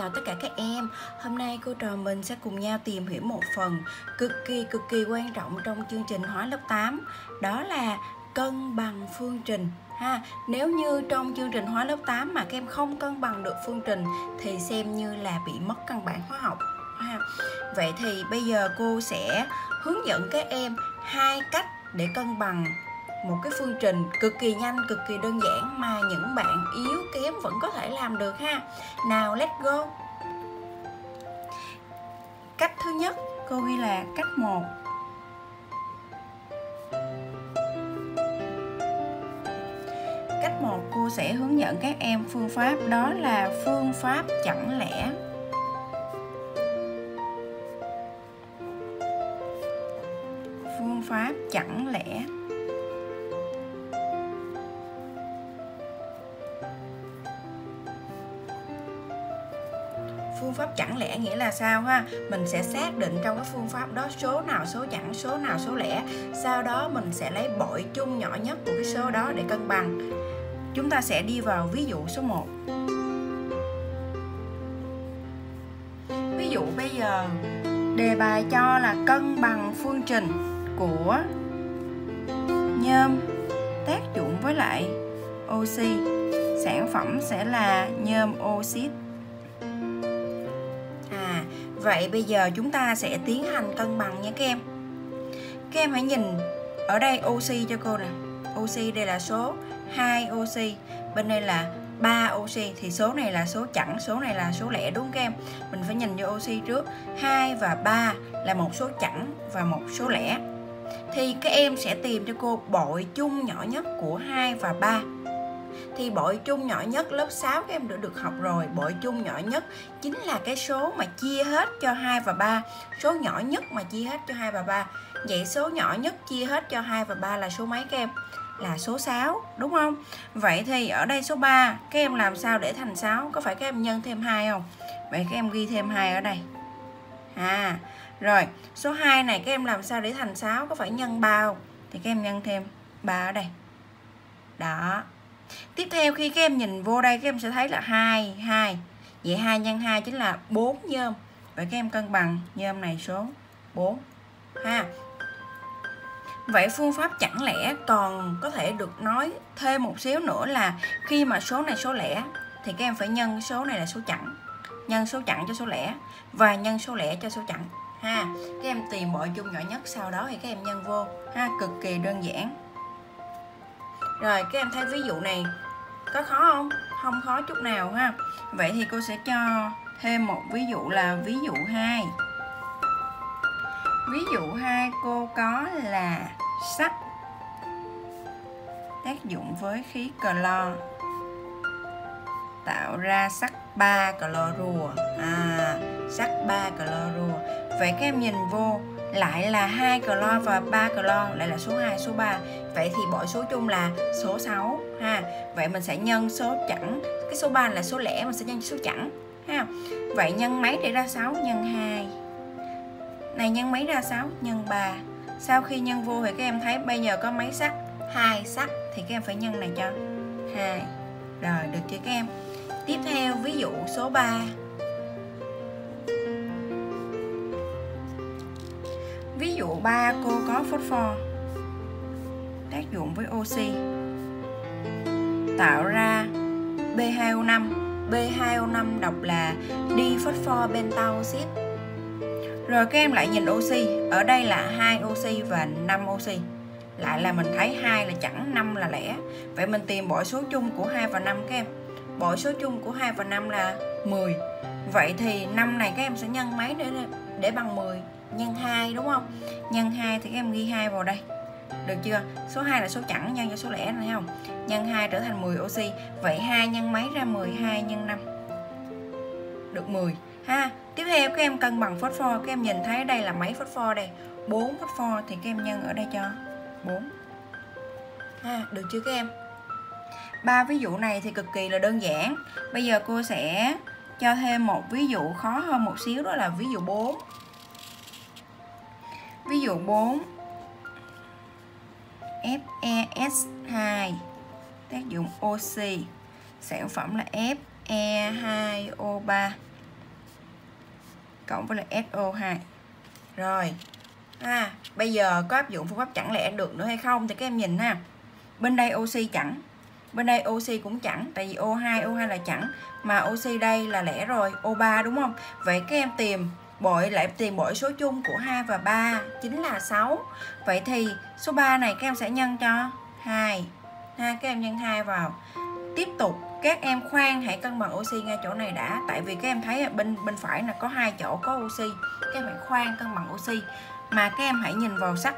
chào tất cả các em. Hôm nay cô trò mình sẽ cùng nhau tìm hiểu một phần cực kỳ quan trọng trong chương trình hóa lớp 8, đó là cân bằng phương trình ha. Nếu như trong chương trình hóa lớp 8 mà các em không cân bằng được phương trình thì xem như là bị mất căn bản hóa học ha. Vậy thì bây giờ cô sẽ hướng dẫn các em hai cách để cân bằng một cái phương trình cực kỳ nhanh, cực kỳ đơn giản mà những bạn yếu kém vẫn có thể làm được ha. Nào, let's go. Cách thứ nhất cô ghi là cách 1. Cách 1 cô sẽ hướng dẫn các em phương pháp, đó là phương pháp chẵn lẻ. Phương pháp chẵn lẻ. Phương pháp chẵn lẻ nghĩa là sao ha? Mình sẽ xác định trong cái phương pháp đó số nào số chẵn, số nào số lẻ. Sau đó mình sẽ lấy bội chung nhỏ nhất của cái số đó để cân bằng. Chúng ta sẽ đi vào ví dụ số 1. Ví dụ bây giờ đề bài cho là cân bằng phương trình của nhôm tác dụng với lại oxy. Sản phẩm sẽ là nhôm oxit. Vậy bây giờ chúng ta sẽ tiến hành cân bằng nha các em. Các em hãy nhìn ở đây oxy cho cô nè. Oxy đây là số 2 oxy, bên đây là 3 oxy. Thì số này là số chẵn, số này là số lẻ đúng không các em? Mình phải nhìn vô oxy trước. 2 và 3 là một số chẵn và một số lẻ. Thì các em sẽ tìm cho cô bội chung nhỏ nhất của 2 và 3. Thì bội chung nhỏ nhất lớp 6 các em đã được học rồi. Bội chung nhỏ nhất chính là cái số mà chia hết cho 2 và 3. Số nhỏ nhất mà chia hết cho 2 và 3. Vậy số nhỏ nhất chia hết cho 2 và 3 là số mấy các em? Là số 6 đúng không? Vậy thì ở đây số 3 các em làm sao để thành 6? Có phải các em nhân thêm 2 không? Vậy các em ghi thêm 2 ở đây. Rồi số 2 này các em làm sao để thành 6? Có phải nhân 3 không? Thì các em nhân thêm 3 ở đây. Đó. Tiếp theo khi các em nhìn vô đây các em sẽ thấy là 2, 2. Vậy 2 nhân 2 chính là 4 nhôm. Vậy các em cân bằng nhôm này số 4 ha. Vậy phương pháp chẵn lẻ còn có thể được nói thêm một xíu nữa là khi mà số này số lẻ thì các em phải nhân số này là số chẵn, nhân số chẵn cho số lẻ và nhân số lẻ cho số chẵn ha. Các em tìm bội chung nhỏ nhất, sau đó thì các em nhân vô ha, cực kỳ đơn giản. Rồi các em thấy ví dụ này có khó không? Không khó chút nào ha. Vậy thì cô sẽ cho thêm một ví dụ là ví dụ 2. Ví dụ 2 cô có là sắt tác dụng với khí clo tạo ra sắt 3 clorua. Sắt 3 clorua. Vậy các em nhìn vô lại là 2 clo và 3 clo, lại là số 2, số 3. Vậy thì bội số chung là số 6 ha. Vậy mình sẽ nhân số chẵn, cái số 3 là số lẻ mình sẽ nhân số chẵn ha. Vậy nhân mấy để ra 6? Nhân 2. Này nhân mấy ra 6? Nhân 3. Sau khi nhân vô thì các em thấy bây giờ có mấy sắt? 2 sắt, thì các em phải nhân này cho 2. Rồi, được chưa các em? Tiếp theo ví dụ số 3. Ví dụ 3 cô có phốt pho tác dụng với oxy tạo ra B2O5. B2O5 đọc là diphosphobenzaldehyde. Rồi các em lại nhìn oxy, ở đây là 2 oxy và 5 oxy. Lại là mình thấy 2 là chẵn, 5 là lẻ. Vậy mình tìm bội số chung của 2 và 5 các em. Bội số chung của 2 và 5 là 10. Vậy thì 5 này các em sẽ nhân mấy để bằng 10? Nhân 2 đúng không? Nhân 2 thì các em ghi 2 vào đây. Được chưa? Số 2 là số chẵn nhân cho số lẻ này không? Nhân 2 trở thành 10 oxy. Vậy 2 nhân mấy ra 12 nhân 5. Được 10 ha. Tiếp theo các em cân bằng phosphor, các em nhìn thấy đây là mấy phosphor đây? 4 phosphor, thì các em nhân ở đây cho 4. Ha, được chưa các em? Ba ví dụ này thì cực kỳ là đơn giản. Bây giờ cô sẽ cho thêm một ví dụ khó hơn một xíu, đó là ví dụ 4. Ví dụ 4. FeS2 tác dụng oxy, sản phẩm là Fe2O3 cộng với lại SO2. Rồi bây giờ có áp dụng phương pháp chẵn lẻ được nữa hay không thì các em nhìn ha. Bên đây oxy chẵn, bên đây oxy cũng chẵn, tại vì O2 là chẵn, mà oxy đây là lẻ rồi, O3 đúng không? Vậy các em tìm bội số chung của 2 và 3 chính là 6. Vậy thì số 3 này các em sẽ nhân cho 2. Các em nhân 2 vào. Tiếp tục các em khoan hãy cân bằng oxy ngay chỗ này đã, tại vì các em thấy bên phải là có 2 chỗ có oxy, các em hãy khoan cân bằng oxy. Mà các em hãy nhìn vào sắt.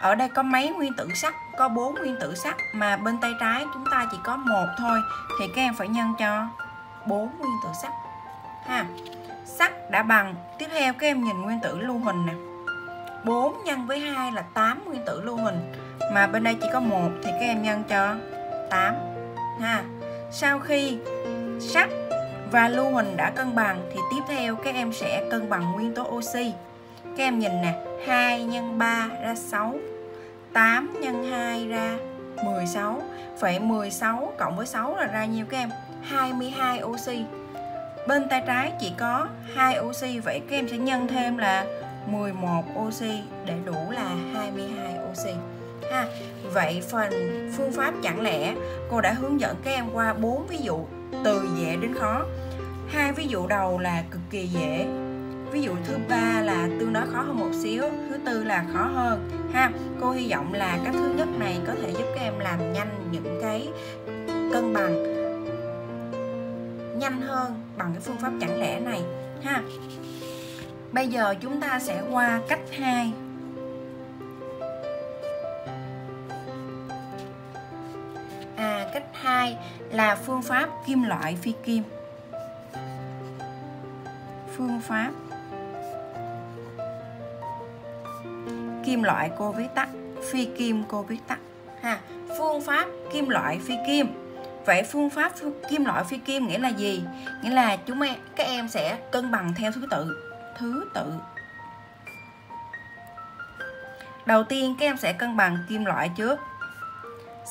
Ở đây có mấy nguyên tử sắt? Có 4 nguyên tử sắt, mà bên tay trái chúng ta chỉ có 1 thôi, thì các em phải nhân cho 4 nguyên tử sắt ha. Sắt đã bằng. Tiếp theo các em nhìn nguyên tử lưu huỳnh nè. 4 nhân với 2 là 8 nguyên tử lưu huỳnh, mà bên đây chỉ có 1 thì các em nhân cho 8 ha. Sau khi sắt và lưu huỳnh đã cân bằng thì tiếp theo các em sẽ cân bằng nguyên tố oxy. Các em nhìn nè, 2 nhân 3 ra 6, 8 nhân 2 ra 16. Vậy 16 cộng với 6 là ra nhiêu các em? 22 oxy. Bên tay trái chỉ có 2 oxy, vậy các em sẽ nhân thêm là 11 oxy để đủ là 22 oxy ha. Vậy phần phương pháp chẵn lẻ cô đã hướng dẫn các em qua 4 ví dụ từ dễ đến khó. 2 ví dụ đầu là cực kỳ dễ, ví dụ thứ 3 là tương đối khó hơn một xíu, thứ 4 là khó hơn ha. Cô hy vọng là các thứ nhất này có thể giúp các em làm nhanh những cái cân bằng nhanh hơn bằng cái phương pháp chẵn lẻ này ha. Bây giờ chúng ta sẽ qua cách 2. Cách 2 là phương pháp kim loại phi kim. Phương pháp kim loại cô viết tắt, phi kim cô viết tắt ha. Phương pháp kim loại phi kim. Vậy phương pháp kim loại phi kim nghĩa là gì? Nghĩa là các em sẽ cân bằng theo thứ tự. Đầu tiên các em sẽ cân bằng kim loại trước,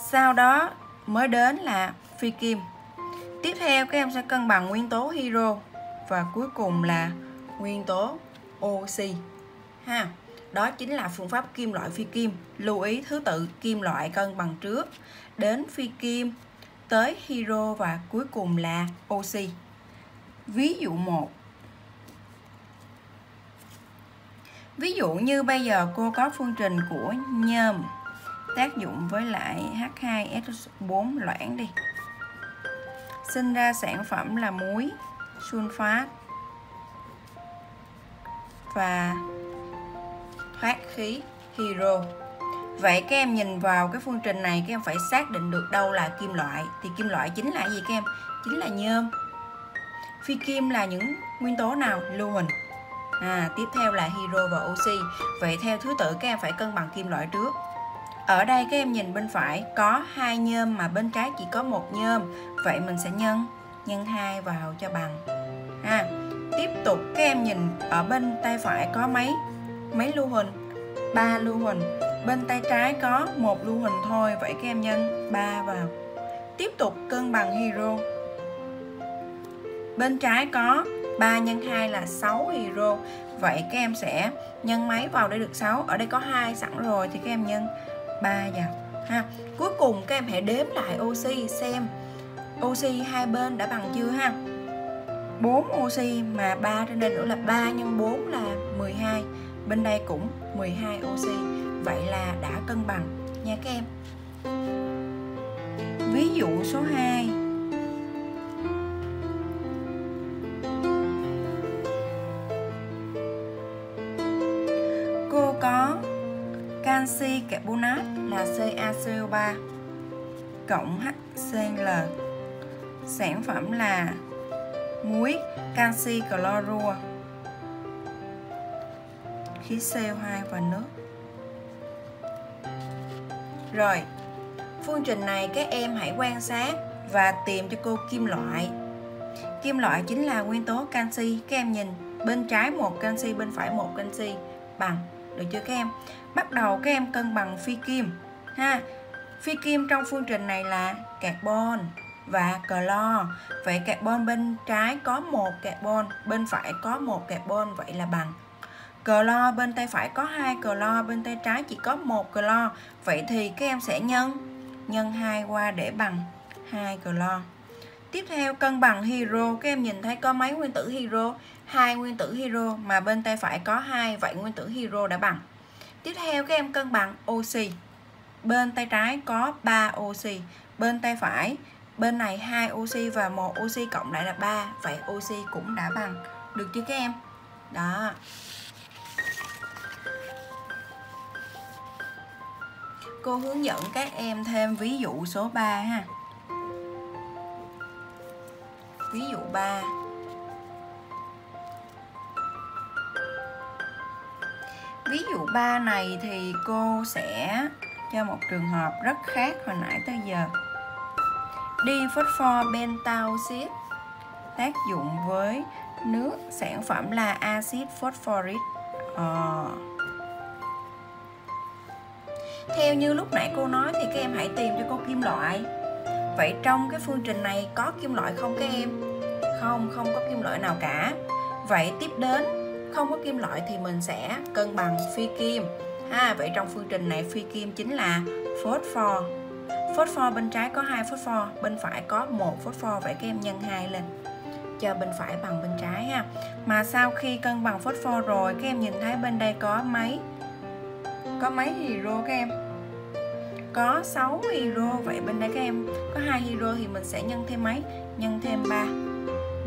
sau đó mới đến là phi kim. Tiếp theo các em sẽ cân bằng nguyên tố hydro và cuối cùng là nguyên tố oxy ha. Đó chính là phương pháp kim loại phi kim. Lưu ý thứ tự kim loại cân bằng trước, đến phi kim, tới hydro và cuối cùng là oxy. Ví dụ 1. Ví dụ như bây giờ cô có phương trình của nhôm tác dụng với lại H2SO4 loãng đi, sinh ra sản phẩm là muối, sunfat và thoát khí hydro. Vậy các em nhìn vào cái phương trình này, các em phải xác định được đâu là kim loại. Thì kim loại chính là gì các em? Chính là nhôm. Phi kim là những nguyên tố nào? Lưu huỳnh. Tiếp theo là hydro và oxy. Vậy theo thứ tự các em phải cân bằng kim loại trước. Ở đây các em nhìn bên phải có 2 nhôm mà bên trái chỉ có 1 nhôm. Vậy mình sẽ nhân 2 vào cho bằng. Tiếp tục các em nhìn ở bên tay phải có mấy lưu huỳnh? 3 lưu huỳnh. Bên tay trái có 1 lưu huỳnh thôi, vậy các em nhân 3 vào. Tiếp tục cân bằng hydro. Bên trái có 3 nhân 2 là 6 hydro. Vậy các em sẽ nhân mấy vào để được 6? Ở đây có 2 sẵn rồi thì các em nhân 3 vào ha. Cuối cùng các em hãy đếm lại oxy xem oxy hai bên đã bằng chưa ha. 4 oxy mà 3 trên đây nữa là 3 nhân 4 là 12. Bên đây cũng 12 oxy. Vậy là đã cân bằng nha các em. Ví dụ số 2. Cô có canxi carbonate là CaCO3 cộng HCl. Sản phẩm là muối canxi clorua, khí CO2 và nước. Rồi, phương trình này các em hãy quan sát và tìm cho cô kim loại. Kim loại chính là nguyên tố canxi. Các em nhìn bên trái 1 canxi, bên phải 1 canxi, bằng được chưa các em? Bắt đầu các em cân bằng phi kim ha. Phi kim trong phương trình này là carbon, và clo. Vậy carbon bên trái có một carbon, bên phải có một carbon, vậy là bằng. Clo bên tay phải có 2 clo, bên tay trái chỉ có 1 clo. Vậy thì các em sẽ nhân 2 qua để bằng 2 clo. Tiếp theo cân bằng hydro, các em nhìn thấy có mấy nguyên tử hydro? 2 nguyên tử hydro mà bên tay phải có 2, vậy nguyên tử hydro đã bằng. Tiếp theo các em cân bằng oxy. Bên tay trái có 3 oxy, bên tay phải bên này 2 oxy và 1 oxy cộng lại là 3, vậy oxy cũng đã bằng. Được chưa các em? Đó. Cô hướng dẫn các em thêm ví dụ số 3 ha. Ví dụ 3. Ví dụ 3 này thì cô sẽ cho một trường hợp rất khác hồi nãy tới giờ. Diphosphor pentauxid tác dụng với nước, sản phẩm là axit phosphoric. Theo như lúc nãy cô nói thì các em hãy tìm cho cô kim loại. Vậy trong cái phương trình này có kim loại không các em? Không, không có kim loại nào cả. Vậy tiếp đến không có kim loại thì mình sẽ cân bằng phi kim. Vậy trong phương trình này phi kim chính là phosphor. Phosphor bên trái có 2 phosphor, bên phải có 1 phosphor, vậy các em nhân 2 lên cho bên phải bằng bên trái ha. Mà sau khi cân bằng phosphor rồi, các em nhìn thấy bên đây có mấy? Có mấy hydro các em? Có 6 hydro, vậy bên đây các em có 2 hydro thì mình sẽ nhân thêm mấy? Nhân thêm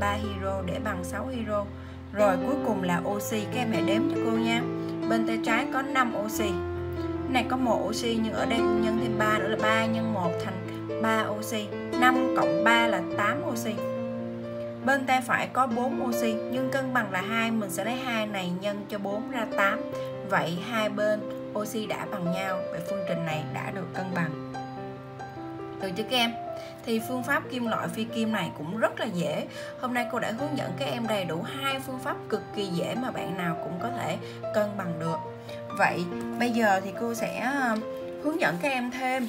3 hydro để bằng 6 hydro. Rồi cuối cùng là oxy, các em hãy đếm cho cô nha. Bên tay trái có 5 oxy. Này có 1 oxy nhưng ở đây nhân thêm 3 nữa là 3 nhân 1 thành 3 oxy. 5 cộng 3 là 8 oxy. Bên tay phải có 4 oxy nhưng cân bằng là 2, mình sẽ lấy 2 này nhân cho 4 ra 8. Vậy hai bên oxy đã bằng nhau, vậy phương trình này đã được cân bằng. Được chưa các em? Thì phương pháp kim loại phi kim này cũng rất là dễ. Hôm nay cô đã hướng dẫn các em đầy đủ 2 phương pháp cực kỳ dễ mà bạn nào cũng có thể cân bằng được. Vậy bây giờ thì cô sẽ hướng dẫn các em thêm.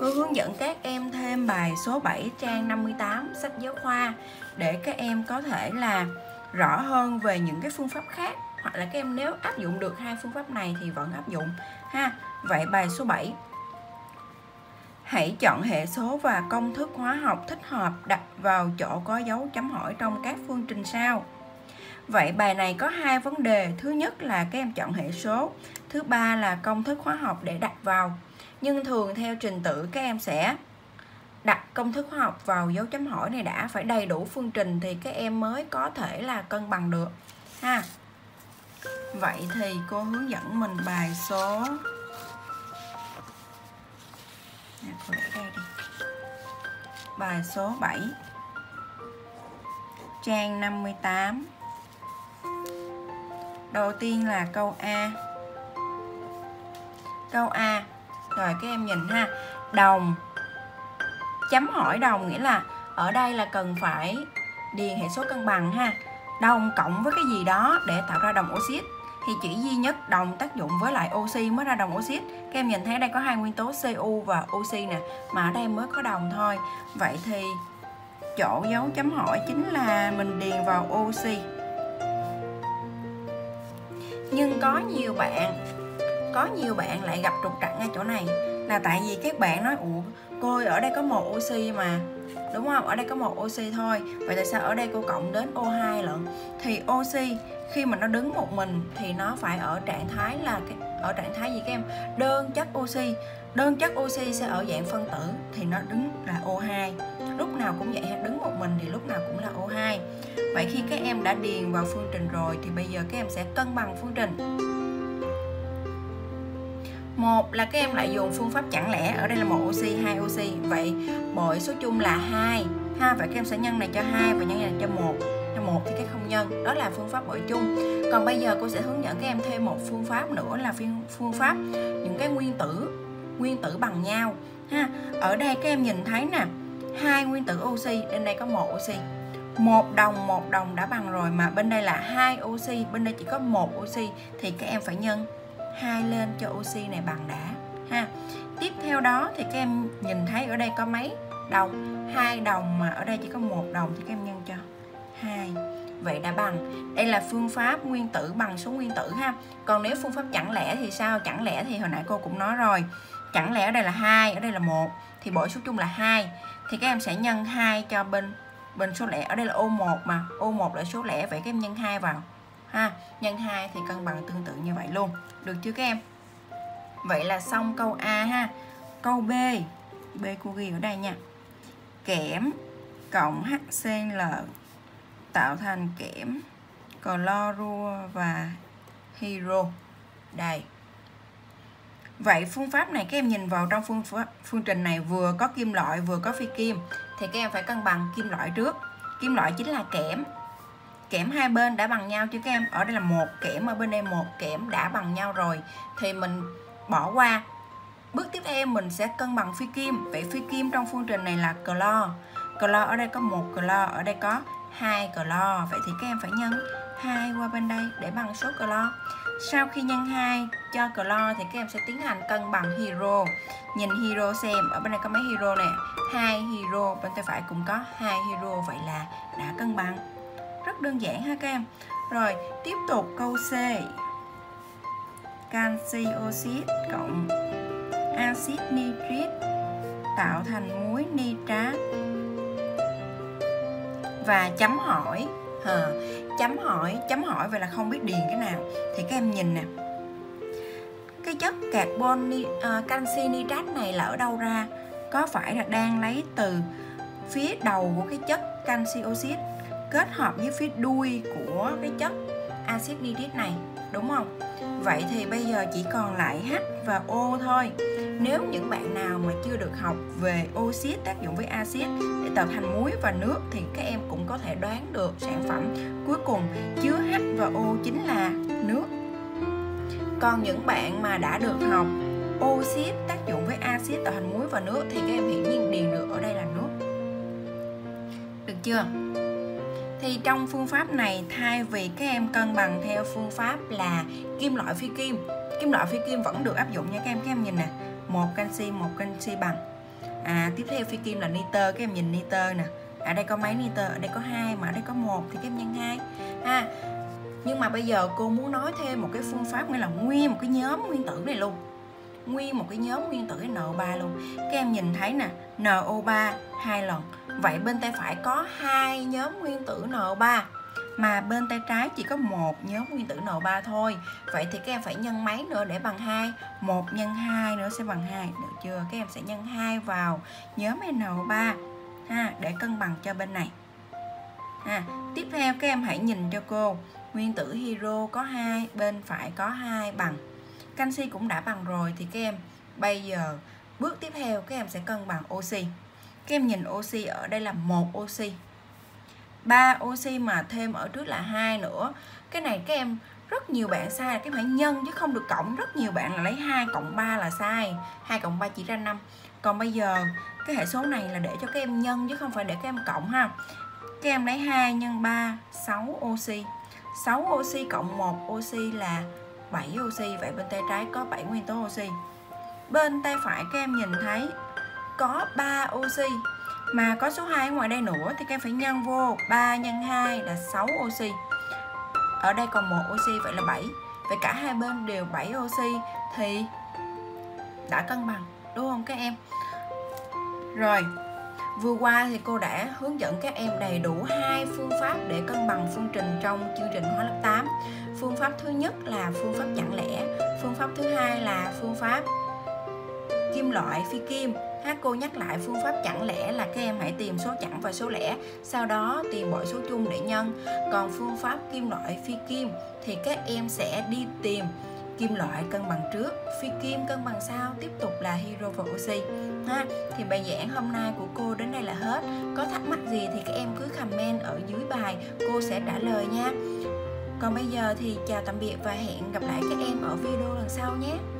Cô hướng dẫn các em thêm bài số 7 trang 58 sách giáo khoa để các em có thể là rõ hơn về những cái phương pháp khác, hoặc là các em nếu áp dụng được 2 phương pháp này thì vẫn áp dụng ha. Vậy bài số 7. Hãy chọn hệ số và công thức hóa học thích hợp đặt vào chỗ có dấu chấm hỏi trong các phương trình sau. Vậy bài này có 2 vấn đề, thứ nhất là các em chọn hệ số, thứ ba là công thức hóa học để đặt vào. Nhưng thường theo trình tự các em sẽ đặt công thức hóa học vào dấu chấm hỏi này đã, phải đầy đủ phương trình thì các em mới có thể là cân bằng được ha. Vậy thì cô hướng dẫn mình bài số bài số 7 trang 58. Đầu tiên là câu A. Câu A. Rồi các em nhìn ha. Đồng. Chấm hỏi đồng nghĩa là ở đây là cần phải điền hệ số cân bằng ha. Đồng cộng với cái gì đó để tạo ra đồng oxit. Thì chỉ duy nhất đồng tác dụng với lại oxy mới ra đồng oxit. Các em nhìn thấy đây có 2 nguyên tố Cu và oxy nè, mà ở đây mới có đồng thôi. Vậy thì chỗ dấu chấm hỏi chính là mình điền vào oxy. Nhưng có nhiều bạn lại gặp trục trặc ngay chỗ này là tại vì các bạn nói cô ơi, ở đây có 1 oxy mà, đúng không? Ở đây có 1 oxy thôi, vậy tại sao ở đây cô cộng đến O2 lận? Thì oxy khi mà nó đứng một mình thì nó phải ở trạng thái là ở trạng thái gì các em? Đơn chất oxy. Đơn chất oxy sẽ ở dạng phân tử thì nó đứng là O2. Lúc nào cũng vậy, đứng một mình thì lúc nào cũng là O2. Vậy khi các em đã điền vào phương trình rồi thì bây giờ các em sẽ cân bằng phương trình. Một là các em lại dùng phương pháp chẳng lẽ, ở đây là 1 oxy, 2 oxy, vậy mỗi số chung là 2 ha. Vậy các em sẽ nhân này cho 2 và nhân này cho 1. 1 thì các không nhân, đó là phương pháp bội chung. Còn bây giờ cô sẽ hướng dẫn các em thêm một phương pháp nữa là phương pháp những cái nguyên tử bằng nhau ha. Ở đây các em nhìn thấy nè, 2 nguyên tử oxy, bên đây có 1 oxy. Một đồng đã bằng rồi, mà bên đây là 2 oxy, bên đây chỉ có 1 oxy thì các em phải nhân 2 lên cho oxy này bằng đã. ha. Tiếp theo đó thì các em nhìn thấy ở đây có mấy đồng, 2 đồng, mà ở đây chỉ có 1 đồng thì các em nhân cho 2. Vậy đã bằng. Đây là phương pháp nguyên tử bằng số nguyên tử ha. Còn nếu phương pháp chẳng lẻ thì sao? Chẳng lẻ thì hồi nãy cô cũng nói rồi. Chẳng lẽ ở đây là 2, ở đây là 1 thì bội số chung là 2. Thì các em sẽ nhân 2 cho bên số lẻ. Ở đây là ô1 mà, ô1 là số lẻ, vậy các em nhân 2 vào ha. Nhân 2 thì cân bằng tương tự như vậy luôn. Được chưa các em? Vậy là xong câu A ha. Câu B. B cô ghi ở đây nha. Kẽm cộng HCl tạo thành kẽm clorua và hiro. Đây. Vậy phương pháp này các em nhìn vào trong phương trình này vừa có kim loại vừa có phi kim, thì các em phải cân bằng kim loại trước. Kim loại chính là kẽm. Kẽm hai bên đã bằng nhau chứ các em? Ở đây là 1 kẽm, ở bên đây 1 kẽm đã bằng nhau rồi thì mình bỏ qua. Bước tiếp theo mình sẽ cân bằng phi kim. Vậy phi kim trong phương trình này là clo. Clo ở đây có 1 clo, ở đây có 2 clo. Vậy thì các em phải nhân 2 qua bên đây để bằng số clo. Sau khi nhân 2 cho clo thì các em sẽ tiến hành cân bằng hiro. Nhìn hiro xem, ở bên đây có mấy hiro nè, 2 hiro, bên tay phải cũng có 2 hiro. Vậy là đã cân bằng. Rất đơn giản ha các em. Rồi tiếp tục câu C. Canxi oxit cộng axit nitrit tạo thành muối nitrat. Và chấm hỏi. Chấm hỏi vậy là không biết điền cái nào. Thì các em nhìn nè, cái chất carbon canxi nitrat này là ở đâu ra? Có phải là đang lấy từ phía đầu của cái chất canxi oxit kết hợp với phía đuôi của cái chất axit nitrit này, đúng không? Vậy thì bây giờ chỉ còn lại H và O thôi. Nếu những bạn nào mà chưa được học về oxit tác dụng với axit để tạo thành muối và nước thì các em cũng có thể đoán được sản phẩm cuối cùng chứa H và O chính là nước. Còn những bạn mà đã được học oxit tác dụng với axit tạo thành muối và nước thì các em hiển nhiên điền được ở đây là nước. Được chưa? Thì trong phương pháp này, thay vì các em cân bằng theo phương pháp là kim loại phi kim vẫn được áp dụng nha các em. Các em nhìn nè, 1 canxi bằng. Tiếp theo phi kim là nitơ, các em nhìn nitơ nè. Ở đây có mấy nitơ, ở đây có 2 mà ở đây có 1 thì các em nhân 2. Nhưng mà bây giờ cô muốn nói thêm một cái phương pháp, nghĩa là nguyên một cái nhóm nguyên tử này luôn. Nguyên một cái nhóm nguyên tử N3 luôn. Các em nhìn thấy nè, NO3 2 lần. Vậy bên tay phải có 2 nhóm nguyên tử NO3 mà bên tay trái chỉ có 1 nhóm nguyên tử NO3 thôi. Vậy thì các em phải nhân mấy nữa để bằng 2? 1 nhân 2 nữa sẽ bằng 2, được chưa? Các em sẽ nhân 2 vào nhóm NO3 ha, để cân bằng cho bên này. Tiếp theo các em hãy nhìn cho cô, nguyên tử hiro có 2, bên phải có 2 bằng. Canxi cũng đã bằng rồi thì các em bây giờ bước tiếp theo các em sẽ cân bằng oxy. Các em nhìn oxy ở đây là 1 oxy, 3 oxy mà thêm ở trước là 2 nữa. Cái này các em rất nhiều bạn sai là các em phải nhân chứ không được cộng. Rất nhiều bạn là lấy 2 cộng 3 là sai, 2 cộng 3 chỉ ra 5. Còn bây giờ cái hệ số này là để cho các em nhân chứ không phải để các em cộng ha. Các em lấy 2 nhân 3, 6 oxy, 6 oxy cộng 1 oxy là 7 oxy. Vậy bên tay trái có 7 nguyên tố oxy. Bên tay phải các em nhìn thấy có 3 oxy mà có số 2 ở ngoài đây nữa thì các em phải nhân vô. 3 nhân 2 là 6 oxy. Ở đây còn 1 oxy vậy là 7. Vậy cả hai bên đều 7 oxy thì đã cân bằng, đúng không các em? Rồi, vừa qua thì cô đã hướng dẫn các em đầy đủ 2 phương pháp để cân bằng phương trình trong chương trình hóa lớp 8. Phương pháp thứ nhất là phương pháp chẳng lẻ, phương pháp thứ hai là phương pháp kim loại phi kim. Cô nhắc lại, phương pháp chẳng lẻ là các em hãy tìm số chẵn và số lẻ, sau đó tìm bội số chung để nhân. Còn phương pháp kim loại phi kim thì các em sẽ đi tìm kim loại cân bằng trước, phi kim cân bằng sau, tiếp tục là hiro và oxy. Thì bài giảng hôm nay của cô đến đây là hết. Có thắc mắc gì thì các em cứ comment ở dưới bài, cô sẽ trả lời nha. Còn bây giờ thì chào tạm biệt và hẹn gặp lại các em ở video lần sau nhé.